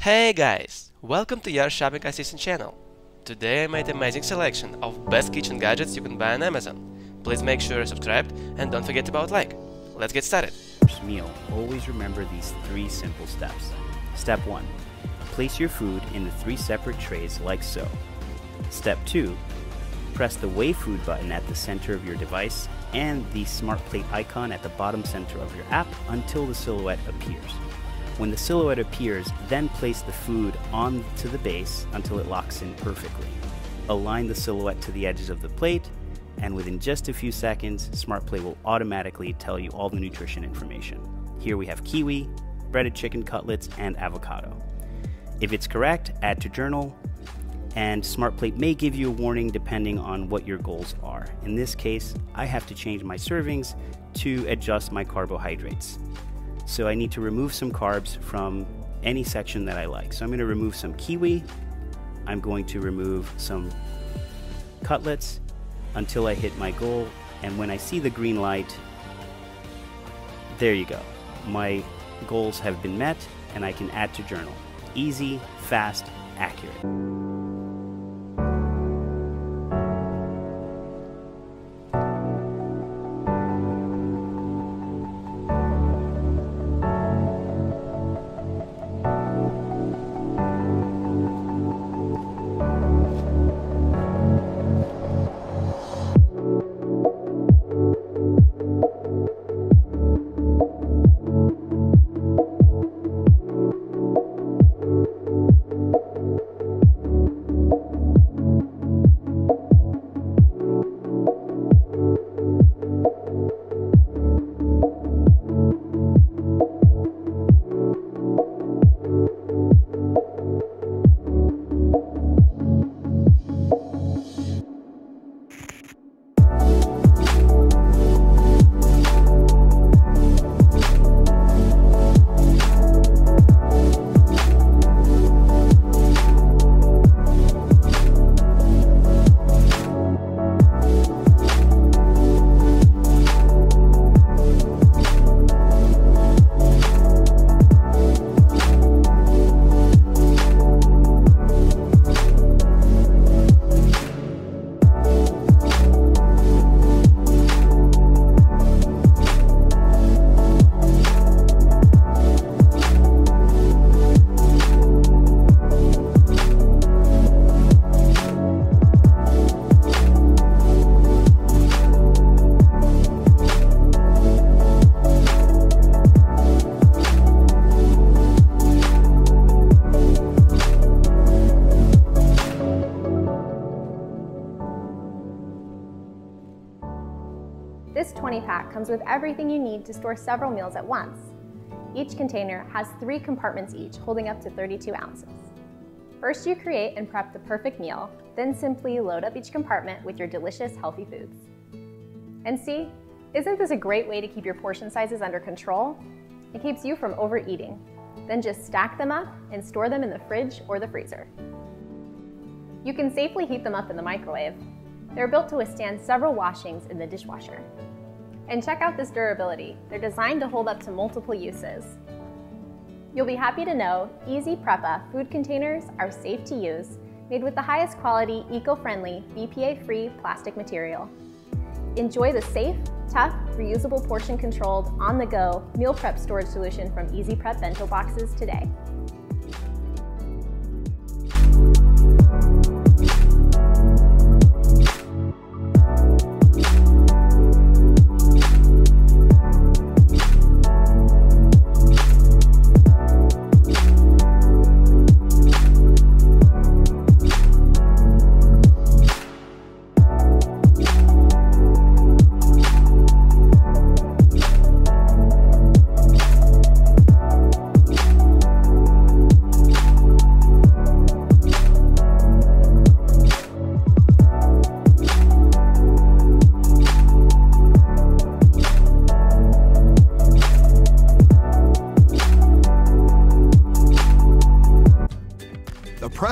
Hey guys, welcome to your shopping assistant channel. Today I made an amazing selection of best kitchen gadgets you can buy on Amazon. Please make sure you're subscribed and don't forget about like. Let's get started. Each meal, always remember these three simple steps. Step 1. Place your food in the three separate trays like so. Step 2. Press the weigh food button at the center of your device and the SmartPlate icon at the bottom center of your app until the silhouette appears. When the silhouette appears, then place the food onto the base until it locks in perfectly. Align the silhouette to the edges of the plate, and within just a few seconds, SmartPlate will automatically tell you all the nutrition information. Here we have kiwi, breaded chicken cutlets, and avocado. If it's correct, add to journal, and SmartPlate may give you a warning depending on what your goals are. In this case, I have to change my servings to adjust my carbohydrates. So I need to remove some carbs from any section that I like. So I'm going to remove some kiwi, I'm going to remove some cutlets until I hit my goal, and when I see the green light, there you go. My goals have been met and I can add to journal. Easy, fast, accurate. This 20-pack comes with everything you need to store several meals at once. Each container has 3 compartments each, holding up to 32 ounces. First, you create and prep the perfect meal, then simply load up each compartment with your delicious, healthy foods. And see, isn't this a great way to keep your portion sizes under control? It keeps you from overeating. Then just stack them up and store them in the fridge or the freezer. You can safely heat them up in the microwave. They're built to withstand several washings in the dishwasher. And check out this durability. They're designed to hold up to multiple uses. You'll be happy to know Easy Prep food containers are safe to use, made with the highest quality, eco-friendly, BPA-free plastic material. Enjoy the safe, tough, reusable, portion-controlled, on-the-go meal prep storage solution from Easy Prep Bento Boxes today.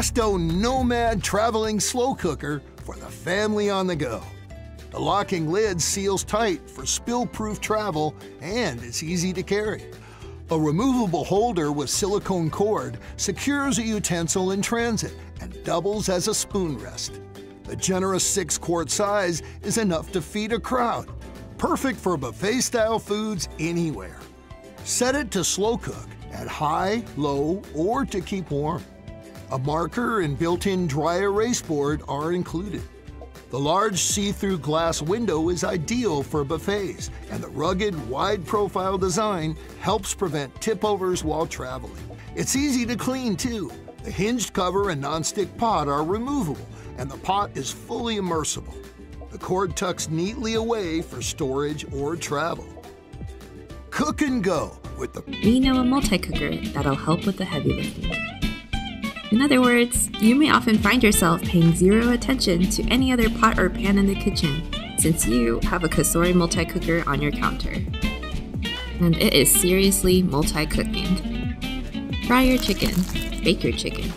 Stone Nomad Traveling Slow Cooker for the family on the go. The locking lid seals tight for spill-proof travel and it's easy to carry. A removable holder with silicone cord secures a utensil in transit and doubles as a spoon rest. The generous 6-quart size is enough to feed a crowd. Perfect for buffet-style foods anywhere. Set it to slow cook at high, low, or to keep warm. A marker and built-in dry erase board are included. The large see-through glass window is ideal for buffets, and the rugged, wide-profile design helps prevent tip-overs while traveling. It's easy to clean, too. The hinged cover and nonstick pot are removable, and the pot is fully immersible. The cord tucks neatly away for storage or travel. Cook and go with the Easy multi-cooker that'll help with the heavy lifting. In other words, you may often find yourself paying zero attention to any other pot or pan in the kitchen, since you have a Kasori multi-cooker on your counter. And it is seriously multi-cooking. Fry your chicken, bake your chicken,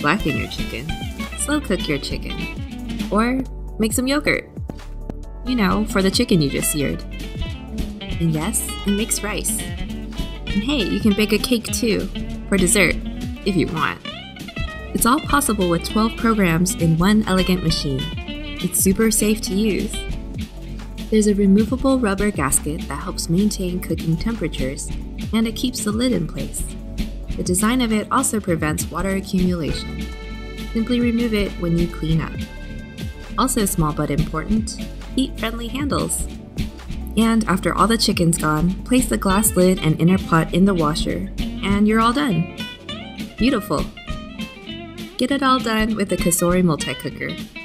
blacken your chicken, slow cook your chicken, or make some yogurt. You know, for the chicken you just seared. And yes, it makes rice. And hey, you can bake a cake too, for dessert, if you want. It's all possible with 12 programs in one elegant machine. It's super safe to use. There's a removable rubber gasket that helps maintain cooking temperatures, and it keeps the lid in place. The design of it also prevents water accumulation. Simply remove it when you clean up. Also small but important, heat-friendly handles. And after all the chicken's gone, place the glass lid and inner pot in the washer, and you're all done. Beautiful! Get it all done with the Kasori multi-cooker.